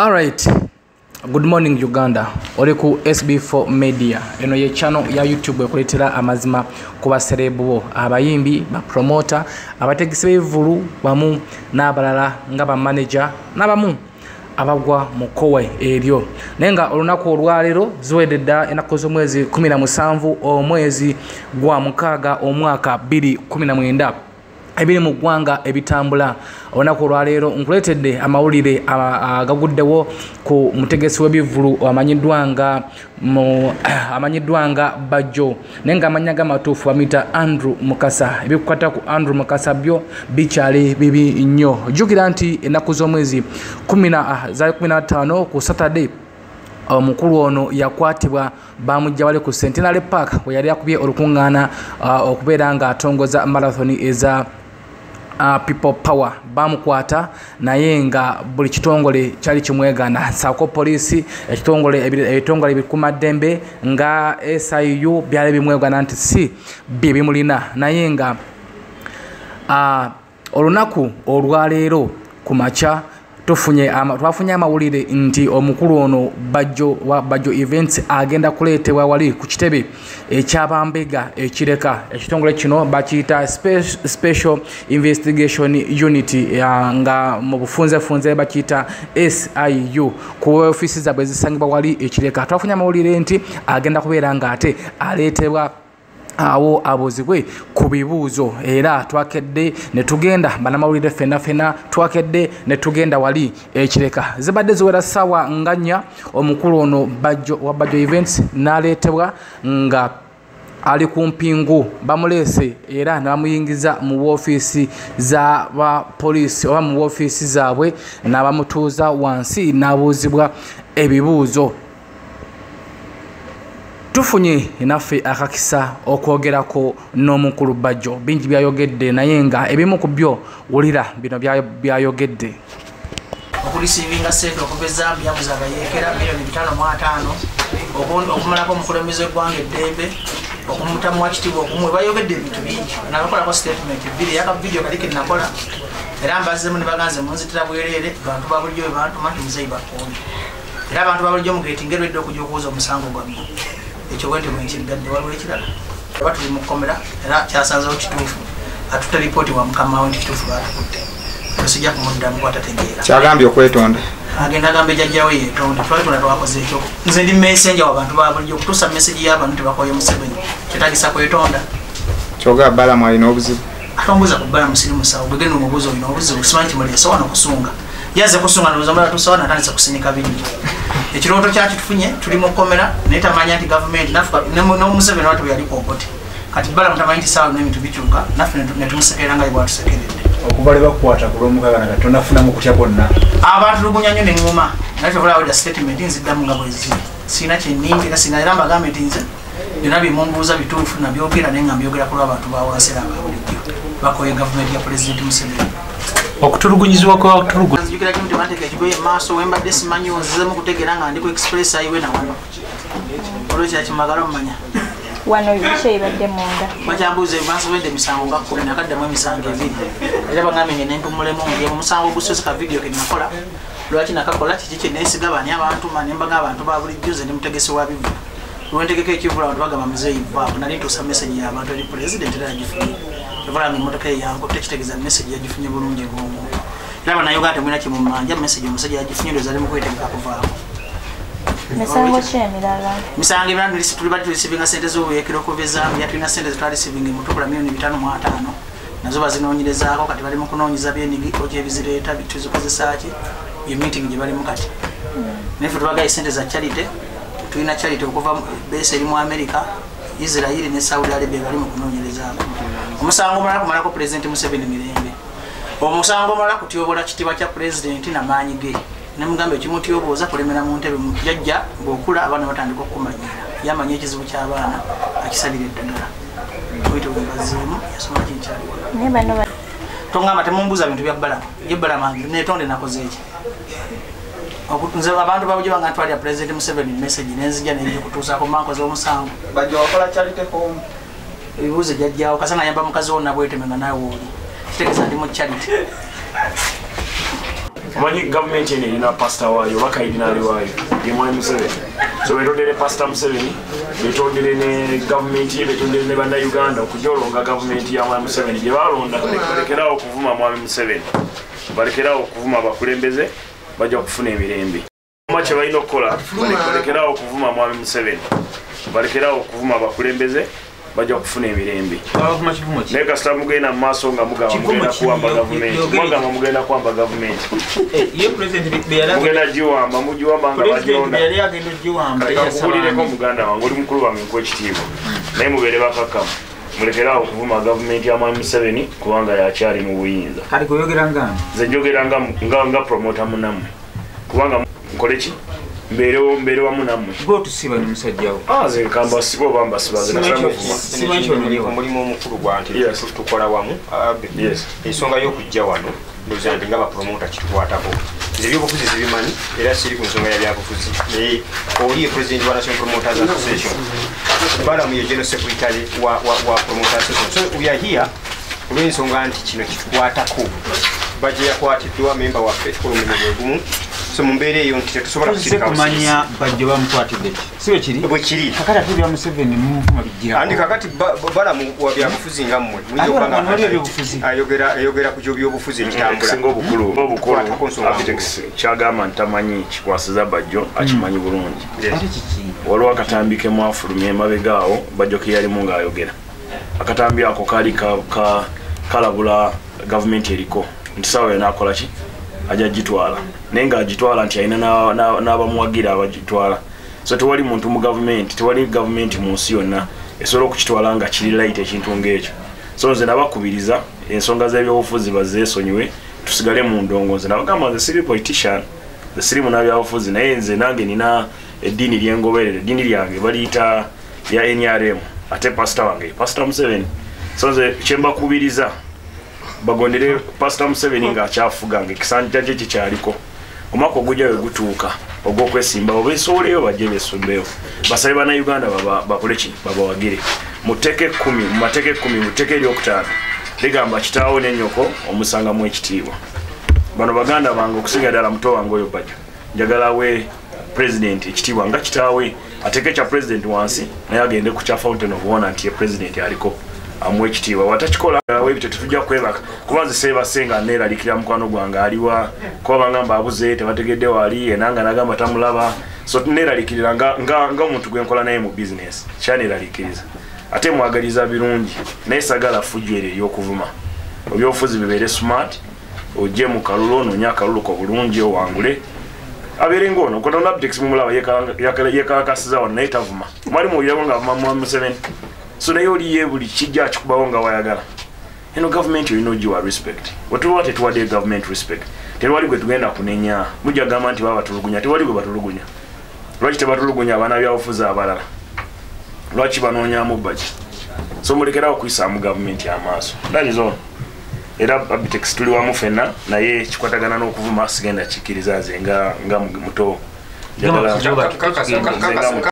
Alright, good morning Uganda. Oleku SB4 Media. Eno ye channel ya YouTube ekuletera amazima kuba serebuo. Abayimbi, ba promoter, abategisewe vulu, bamu, n'abalala, nga ba manager, n'abamu, abagwa mukowe eryo. Nenga olunaku olwalero ziwededda ennaku z'omwezi 17 omwezi gwa mukaaga omwaka 2019. Ebiri mu ggwanga ebitambula olunaku olwaleero nkuleetedde amawulire agaguddewo ku mutegesi w'ebivvulu amanyiddwa nga Bajjo naye ng'amannya g'amatuufu bamuyita Andrew Mukasa. Ebikukwata ku Andrew Mukasa byo bikyali bibi nnyo. Jjukira nti ennaku z'omwezi 15 ku Saturday omukulu ono yakwatibwa bamujja wale ku Centenary Park we yali akubye olukungana okubeera nga atongoza marathon eza people power. Bamukwata naye nga buli kitongole kyali kimwegana saako polisi, ekitongole ebikuma ddembe nga SIU byali bimwegana nti si bye bimulina. Naye nga olunaku olwaleero kumakya twafunye amawulire nti omukulu ono Bajjo wa Bajjo events agenda kuleetebwa wali ku kitebe ekyabambega ekireka. Ekitongole kino bakiyita Special Investigation Unit nga mu bufunzefunze bakiyita SIU ku ofisi zaabwe ezisangibwa wali ekireka. Twafunye amawulire nti agenda kubeera nga ate aleetebwa awo abozibwe ku bibuuzo era twakedde ne tugenda banamawulire fenafena twakedde ne tugenda wali ekireka. Zibadde ziwera sawa nga nnya omukulu ono Bajjo wa Bajjo events n'aleetebwa nga ali ku mpingu. Bamuleese era n'amuyingiza mu woofiisi za ba polisi oba mu woofiisi zaabwe n'abamutuuza wansi n'abuuzibwa ebibuuzo. Tufunye naffe akakisa okwogerako n'omukulu Bajjo bingi byayogedde naye nga ebimu ku byo wulira bino byayogedde. Okulisiibinga ssente okuva e Zambia muzabayeekera $555 okumalako omukulembeze gwanga eddembe okumutamu wakitibwa okumwe. Bayogedde ebintu bingi nabakolako statement ebbiri yakavidiyo kali ke nakola era mbazzemu ne baganze munzitira bwereere bantu babulijjo be bantuma nti muzeeyi bakonde era abantu babulijjo mugeetingerwedde okujja okuwoza omusango gwammwe. Ekyo wente mwekigadde waliwo ekirala oba tuli mu kkomera era kyasanzewo kituufu atutte lipooti wa mukama we nti kituufu baatukutte tosijja kumuddamu kwatategeera kyagambye okwetonda agenda agamba ejjajjawe yeetonda twalitonda twakoze ekyo. Nze ndi messenja w'abantu babulijjo okutuusa meseji y'abantu tebakoye Museveni kyetagisa kwetonda kyogaa Balamu alina obuzibu ate ombuuza ku Balamu siri musawo gwegenda omubuuzi olina obuzibu kusimanyi kimuleesa wano kusunga yaze kusunga ndozambala tuusa wano atandisa kusinika bingi. Ekirooto kyakitufunye tuli mu kkomera naye tamanya nti gavumenti n'omusebe n'ato bwe yali kwokote kati Balamu tamanyi nti saawa n'ebintu bikyuka naffe ne tumusekerera nga bwe bwatusekeredde okuva lwe bakwata ku lw'omukaaga nagato nafunamu kutya kwonna abaatulugunya nnyo ne ŋŋuma nakyobulawo ja statement nziddamu nga bweziri siina kye nninga era siina era mbagambe nti nze byonna bye mumbuuza bituufu nabyogera naye nga mbyogera ku lw'abantu baawansera nga bulijjo bakoye gavumenti ya pulezidenti Museveni okutulugunyizibwa kw'abatulugunyizibwa kyo mtemateka kigoye maaso wemba desimanyo zemu kutegera nga ndiko express highway na wano olwekya kimagalo mmanya wano biche ibadde munda bachambuze maaso wende misango nga 10 nakaddamu emisango ebiri era bagambye n'empumulemu ngemu musango gusoseka video ke nakola lwaki nakakola kiki nesigabani abantu manembaga abantu babulijjo ze mutegesi wa bibu lwentegeka ekivula abantu bagamba muzeeyi baabu nali ntuusa message y'abantu eri president era agifunye bora ni motoka yango tekitegeza message yagifunye bulungi ngomu laba nayo gate mwina kimumanja message omusajja yagifunye ndozali mukwetegeka kuvaako misango chemirala misango ibana lisituli bali tulisivinga sente z'obuyekero okuveza yatulina sente zitwali sivinga mutukula $555 nazo bazinoonyerezaako kati bali mukunoonyeza byenigi okyebizireeta bituzo kuzisaaki ye meeting gye bali mukati nefu tubagaye sente za charity tulina charity okuva base eri mu America Israeli ne Saudi Arabia bali mukunoonyerezaako. Omusango mara kumara ko president Museveni mirembe omusango mara kutyobola kitiba kya president na maanyige ne mugambe kimuti yoboza kulemera mu ntebe mu jjajja bwokula abana batandika okumanyira yamanya ekizibu ky'abaana akisalira eddagala oyita omubazimu yasoma kinkyali ne bano tongamba temumbuza bintu bya Balamu ye Balamu ne tonde nakoze eki okutunza abantu babuje banga twali ya president Museveni message nenzija nende kutuusaako manko z'omusango Bajjo wakola charity home ebuze jajja okasanga yamba mukazi wonna bwete menga nawe oli kitegeza ndi mu charity Mani government yene ina pastor wayo waka idinali wayo yemwe Museveni. So we told the pastor Museveni, we told the government, we told the banda Uganda okujolonga government ya Museveni je balonda balekerawo kuvuma mwami Museveni. Balekerawo kuvuma abakulembeze bajja kufuna emirembe. Mache bayino kola balekerawo kuvuma mwami Museveni. Balekerawo kuvuma abakulembeze bajja kufuna emirembe. Neka staff mugenda maso nga muga mugenda kuamba government. Mwanga mugenda kuamba government. Ye president beyala mugenda jiwamba mujiwamba nga bajonda. Beyala agenda jiwamba ya sabulire ko muganda wangu oli mukuru wa mko ekitivo. Naye mubere bakaka. Mulekerawo kuvuma government ya Mwami Museveni kuwanga ya chali mu buyinza. Kali kuyogeranga. Zejogeranga nga promoter munamu. Kuwanga mukolechi. Mbere wa munamu. Go to siba musajjawo. Aze kamba sibo bamba siba zina sango. Simancho nili omulimo omukulu gwanti. Yes, tukola wamu. Yes. Esonga yo kujja wano. Ndoza ndinga ba promoter kitwatako. Zibyo kufuzi zibimani era siri kunzonga yali akufuzi. Ne oli president wa National Promoters Association. Bara mu general secretary wa promoters association. So we are here. Kuni songa anti kino kitwatako. Baje yakwatidwa member wa faithful member. So mumbere yonti tusobora kusirika kumanya Bajjo bamukwatidde siwe kiri bwe kiri akata tuli ya Museveni mu mabigira andi kakati bara mu wabya kufuzinga mmwe muyo banga ayogera kujobyo obufuzi kitambula singo bukulu bobukulu abitex chagama ntamanyi kikwasiza Bajjo akimanyi bulungi walwa katambike mu afulumye mabegao Bajjo kiyali munga ayogera akatambya ako kali ka kalabula government eriko ntisawe nakola chi aja jitwala nenga jitwala nti aina na abamuwagira abajitwala so tewali muntu mu government tewali government mu nsi yonna esolo kukitwala nga kiri light ekintu ngecho so nze nabakubiriza ensonga z'ebyobufuzi bazesonywe tusigale mu ndongo nze nabagamba nze siri politician the siri mu nabyobufuzi naye nze nange nina edini lyengoberere edini lyange baliita ya NRM ate pastor wange pastor Museveni so nze chemba kubiriza bagondere pastor Museveni nga achafuga ngekisanja je kichariko omako gujawe gutuuka ogwo kwesimba obesoleyo bajebe sobeyo basale bana Uganda baba bakoleki baba wagire muteke 10 mateke 10 muteke lyokutana ligamba kitawo nenyoko omusanga mu ekitiibwa bano baganda bango kusiga dala mto wango yobaje njagala we president ekitiibwa nga kitawe ateke cha president wansi naye agende ku cha fountain of honor anti president aliko amwe kitiwa watachikola webite tujja kwebaka kubanze seva senga nera likira mkwano gwanga aliwa kwa bangamba abuze tebategedde wali enanga nagamba tamulaba so nera likira nga omuntu gwenkola naye mu business chanera likiriza ate mwagaliza birungi naye sagala fujere yokuvuma obyofuzi bibere smart oje mu kalulono nyaka luluko bulungi owangule abere ngono kota unaptics mumulaba yeka kasiza wana itavuma mwali mu yabanga mama 7 so na yoli yebuli kijja chikubawonga wayagala eno government you know you respect watu wate tuwade government respect tewali gwe tugenda kunenya mujja government baba tulugunya tewali gwe batulugunya lwachi tebatulugunya abana byafuza abalala lwachi banonya mubaji so mulekerawo kwisa mu government ya maso that is all era abitex tuli wa mufena na ye chikwatagana n'okuvuma sigenda chikiriza zenga muto.